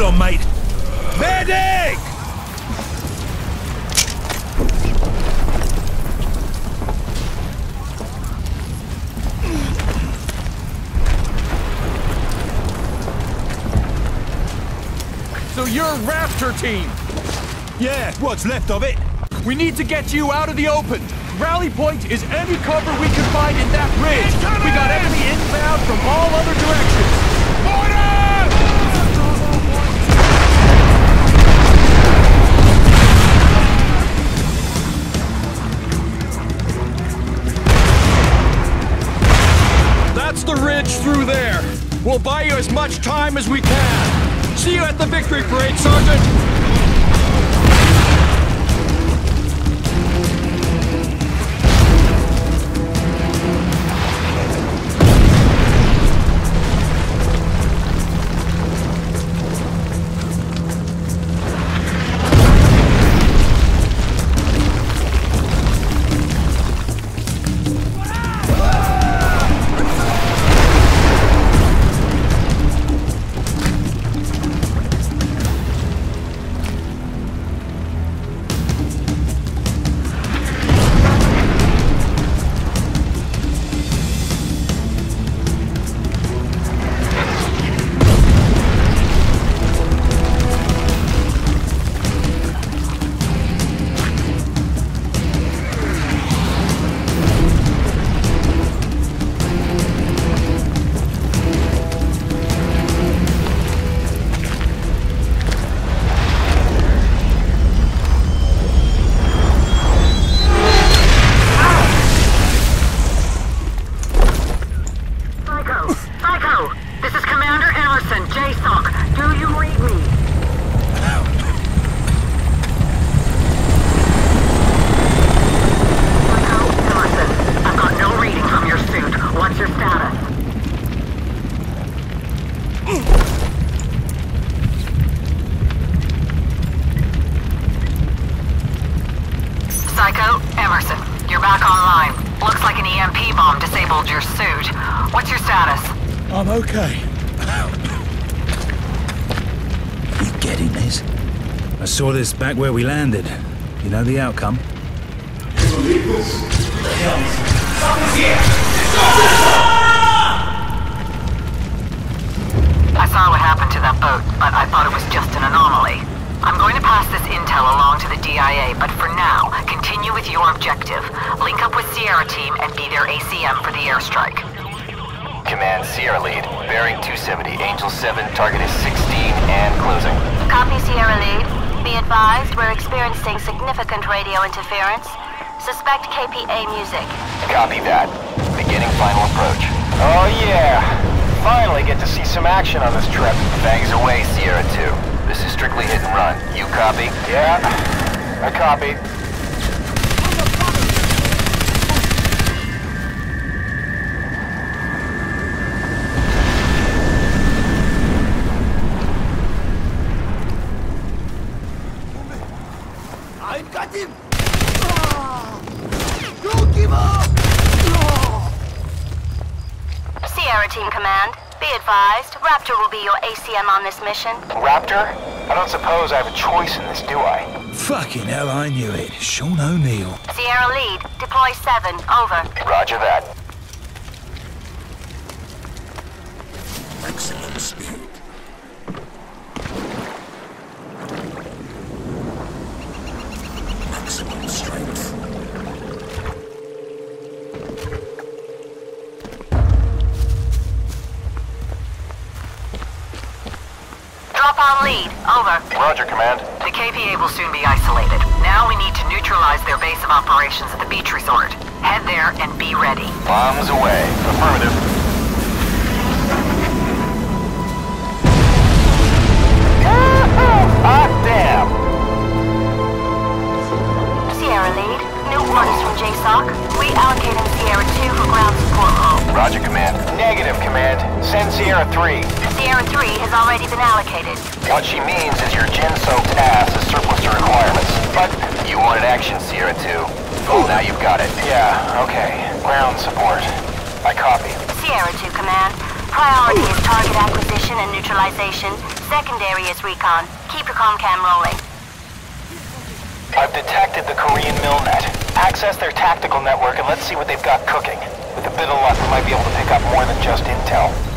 Hold on, mate. Medic! So you're Raptor team? Yeah, what's left of it. We need to get you out of the open. Rally point is any cover we can find in that ridge. Incoming! We got enemy inbound from all other directions. Order! That's the ridge through there. We'll buy you as much time as we can. See you at the victory parade, Sergeant. Saw this back where we landed. You know the outcome. I saw what happened to that boat, but I thought it was just an anomaly. I'm going to pass this intel along to the DIA, but for now, continue with your objective. Link up with Sierra Team and be their ACM for the airstrike. Command Sierra lead. Bearing 270, Angel 7, target is 16 and closing. Copy Sierra lead. Be advised, we're experiencing significant radio interference. Suspect KPA music. Copy that. Beginning final approach. Oh yeah! Finally get to see some action on this trip. Bangs away, Sierra 2. This is strictly hit and run. You copy? Yeah, I copy. Raptor will be your ACM on this mission. Raptor? I don't suppose I have a choice in this, do I? Fucking hell, I knew it. Sean O'Neill. Sierra lead. Deploy 7. Over. Roger that. Excellent speed. Maximum strength. On lead. Over. Roger, Command. The KPA will soon be isolated. Now we need to neutralize their base of operations at the beach resort. Head there and be ready. Bombs away. Affirmative. Hot damn! Sierra lead. New orders from JSOC. We allocated Sierra 2 for ground support role. Roger, Command. Negative, Command. Send Sierra 3. Sierra 3 has already been allocated. What she means is your gin-soaked ass is surplus to requirements. But you wanted action, Sierra 2. Oh, now you've got it. Yeah, okay. Ground support. I copy. Sierra 2, Command. Priority is target acquisition and neutralization. Secondary is recon. Keep your ComCam rolling. I've detected the Korean MILNET. Access their tactical network and let's see what they've got cooking. With a bit of luck, we might be able to pick up more than just intel.